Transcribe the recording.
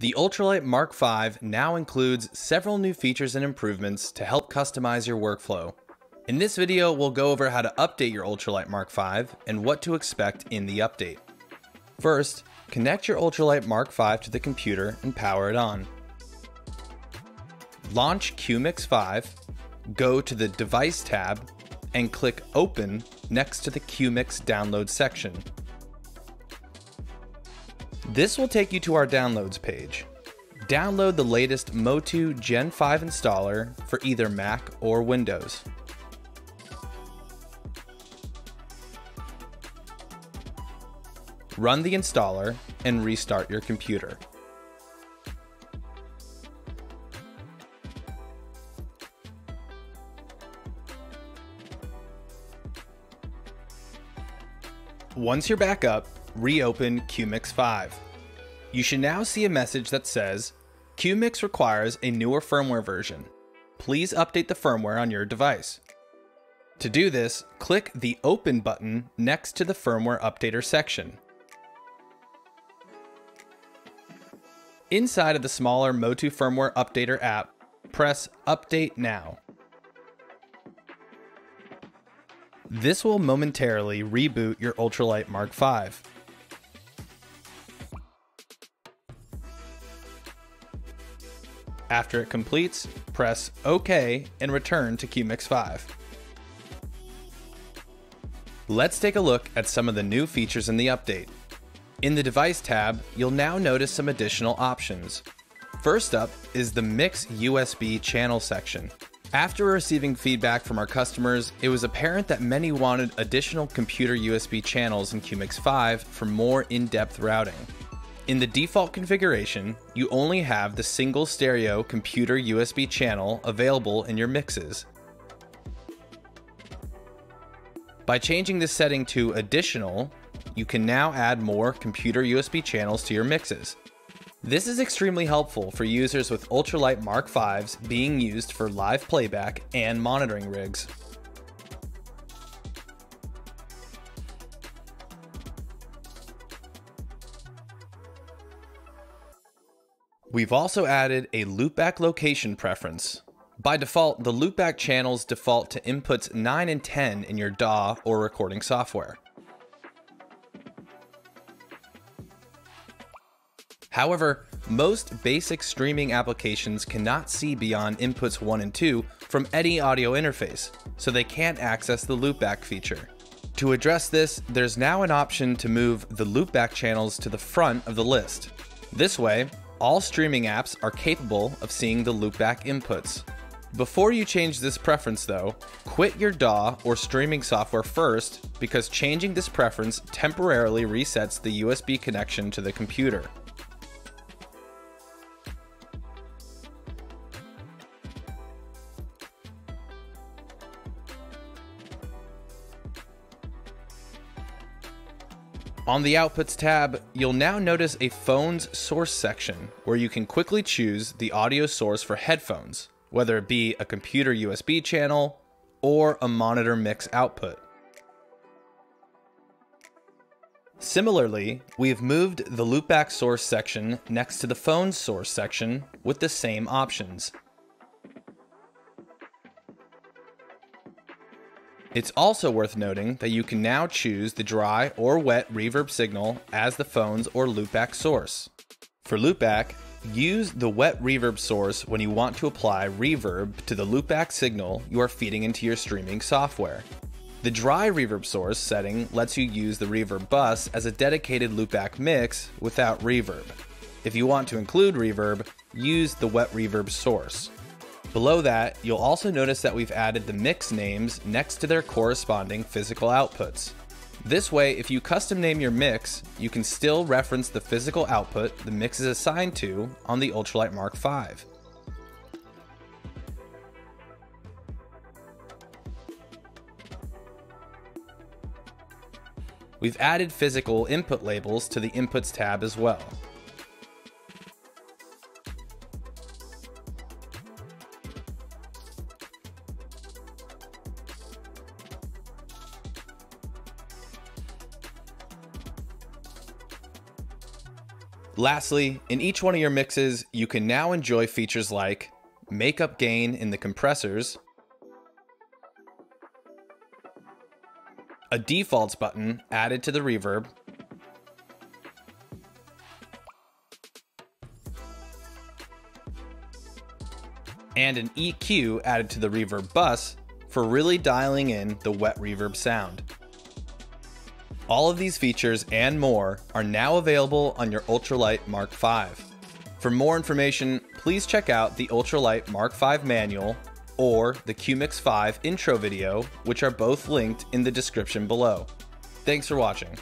The UltraLite mk5 now includes several new features and improvements to help customize your workflow. In this video, we'll go over how to update your UltraLite mk5 and what to expect in the update. First, connect your UltraLite mk5 to the computer and power it on. Launch CueMix 5, go to the Device tab, and click Open next to the CueMix Download section. This will take you to our Downloads page. Download the latest Motu Gen 5 installer for either Mac or Windows. Run the installer and restart your computer. Once you're back up, reopen CueMix 5. You should now see a message that says, CueMix requires a newer firmware version. Please update the firmware on your device. To do this, click the Open button next to the Firmware Updater section. Inside of the smaller Motu Firmware Updater app, press Update Now. This will momentarily reboot your UltraLite mk5. After it completes, press OK and return to CueMix 5. Let's take a look at some of the new features in the update. In the Device tab, you'll now notice some additional options. First up is the Mix USB channel section. After receiving feedback from our customers, it was apparent that many wanted additional computer USB channels in CueMix 5 for more in-depth routing. In the default configuration, you only have the single stereo computer USB channel available in your mixes. By changing this setting to Additional, you can now add more computer USB channels to your mixes. This is extremely helpful for users with UltraLite mk5s being used for live playback and monitoring rigs. We've also added a loopback location preference. By default, the loopback channels default to inputs 9 and 10 in your DAW or recording software. However, most basic streaming applications cannot see beyond inputs 1 and 2 from any audio interface, so they can't access the loopback feature. To address this, there's now an option to move the loopback channels to the front of the list. This way, all streaming apps are capable of seeing the loopback inputs. Before you change this preference though, quit your DAW or streaming software first, because changing this preference temporarily resets the USB connection to the computer. On the Outputs tab, you'll now notice a Phone's Source section where you can quickly choose the audio source for headphones, whether it be a computer USB channel or a monitor mix output. Similarly, we've moved the Loopback Source section next to the Phone's Source section with the same options. It's also worth noting that you can now choose the dry or wet reverb signal as the phone's or loopback source. For loopback, use the wet reverb source when you want to apply reverb to the loopback signal you are feeding into your streaming software. The dry reverb source setting lets you use the reverb bus as a dedicated loopback mix without reverb. If you want to include reverb, use the wet reverb source. Below that, you'll also notice that we've added the mix names next to their corresponding physical outputs. This way, if you custom name your mix, you can still reference the physical output the mix is assigned to on the UltraLite mk5. We've added physical input labels to the Inputs tab as well. Lastly, in each one of your mixes, you can now enjoy features like makeup gain in the compressors, a defaults button added to the reverb, and an EQ added to the reverb bus for really dialing in the wet reverb sound. All of these features and more are now available on your UltraLite mk5. For more information, please check out the UltraLite mk5 manual or the CueMix 5 intro video, which are both linked in the description below. Thanks for watching.